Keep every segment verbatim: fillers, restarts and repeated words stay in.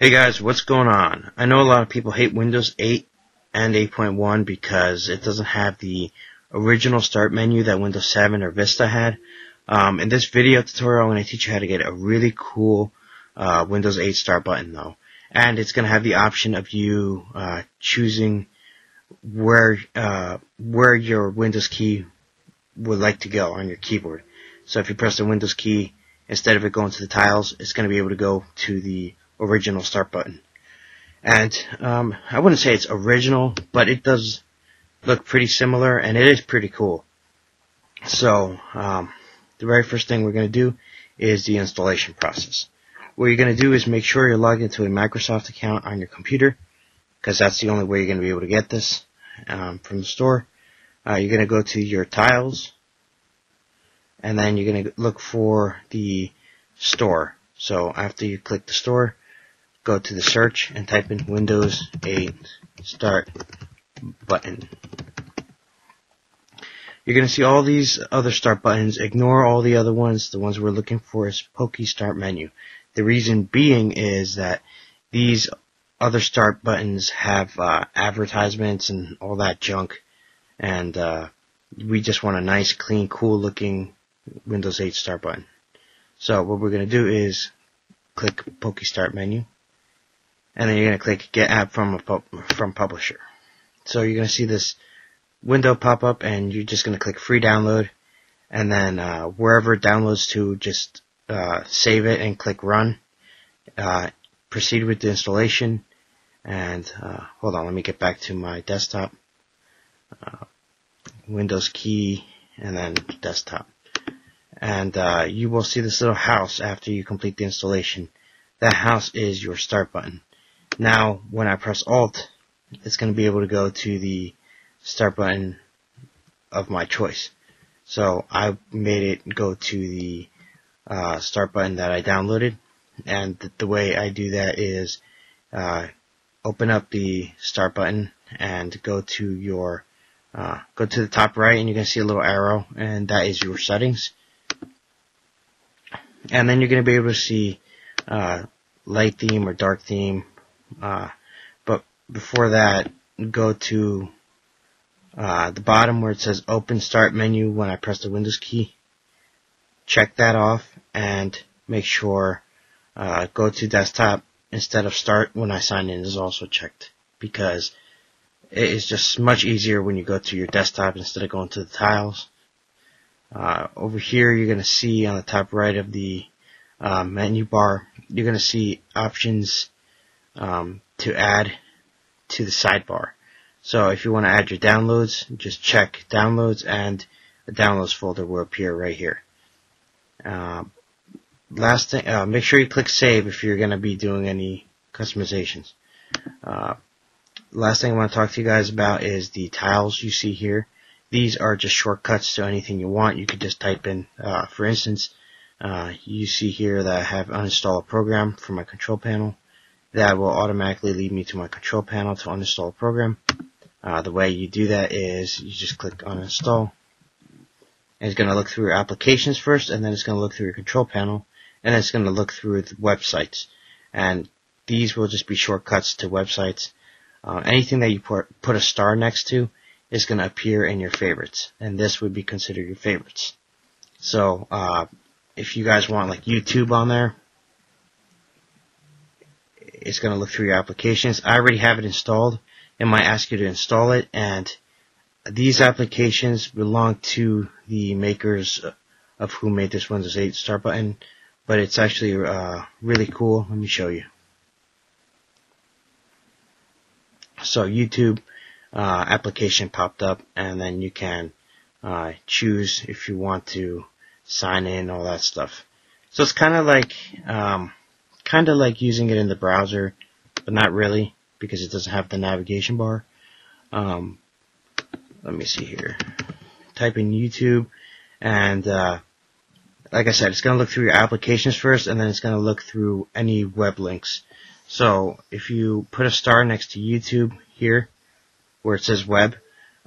Hey guys, what's going on? I know a lot of people hate Windows eight and eight point one because it doesn't have the original start menu that Windows seven or Vista had. Um, in this video tutorial, I'm going to teach you how to get a really cool uh, Windows eight start button, though. And it's going to have the option of you uh, choosing where uh, where your Windows key would like to go on your keyboard. So if you press the Windows key, instead of it going to the tiles, it's going to be able to go to the original start button. And um, I wouldn't say it's original, but it does look pretty similar and it is pretty cool. So um, the very first thing we're going to do is the installation process. What you're going to do is make sure you're logged into a Microsoft account on your computer, because that's the only way you're going to be able to get this um, from the store. Uh, you're going to go to your tiles and then you're going to look for the store. So after you click the store, go to the search and type in Windows eight start button. You're going to see all these other start buttons. Ignore all the other ones. The ones we're looking for is Pokki start menu. The reason being is that these other start buttons have uh, advertisements and all that junk, and uh, we just want a nice, clean, cool looking Windows eight start button. So what we're going to do is click Pokki Start Menu, and then you're going to click Get App from a pub from Publisher. So you're going to see this window pop up, and you're just going to click Free Download, and then uh, wherever it downloads to, just uh, save it and click Run. Uh, proceed with the installation, and uh, hold on, let me get back to my desktop. Uh, Windows key, and then desktop. And uh, you will see this little house after you complete the installation. That house is your start button. Now when I press Alt, it's going to be able to go to the start button of my choice. So I made it go to the uh, start button that I downloaded, and th the way I do that is uh, open up the start button and go to your uh, go to the top right, and you're going to see a little arrow, and that is your settings. And then you're going to be able to see uh, light theme or dark theme. Uh, but before that, go to uh, the bottom where it says Open Start Menu when I press the Windows key. Check that off and make sure uh, Go to Desktop instead of Start when I sign in is also checked, because it is just much easier when you go to your desktop instead of going to the tiles. Uh, over here, you're going to see on the top right of the uh, menu bar, you're going to see options um, to add to the sidebar. So if you want to add your downloads, just check downloads, and the downloads folder will appear right here. Uh, last thing, uh, make sure you click save if you're going to be doing any customizations. Uh, last thing I want to talk to you guys about is the tiles you see here. These are just shortcuts to anything you want. You could just type in, uh, for instance, uh, you see here that I have uninstall a program from my control panel. That will automatically lead me to my control panel to uninstall a program. Uh, the way you do that is you just click uninstall. And it's going to look through your applications first, and then it's going to look through your control panel, and then it's going to look through the websites. And these will just be shortcuts to websites. Uh, anything that you put a star next to is going to appear in your favorites, and this would be considered your favorites. So uh, if you guys want like YouTube on there, it's going to look through your applications. I already have it installed. It might ask you to install it, and these applications belong to the makers of who made this Windows eight start button, but it's actually uh, really cool. Let me show you. So YouTube Uh, application popped up, and then you can uh, choose if you want to sign in, all that stuff. So it's kind of like um, kind of like using it in the browser, but not really, because it doesn't have the navigation bar. Um, let me see here. Type in YouTube, and uh, like I said, it's going to look through your applications first, and then it's going to look through any web links. So if you put a star next to YouTube here, where it says web,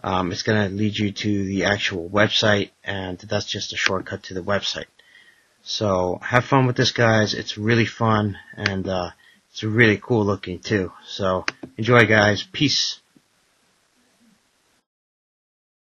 um, it's going to lead you to the actual website, and that's just a shortcut to the website. So have fun with this, guys. It's really fun, and uh, It's really cool looking too. So enjoy, guys. Peace.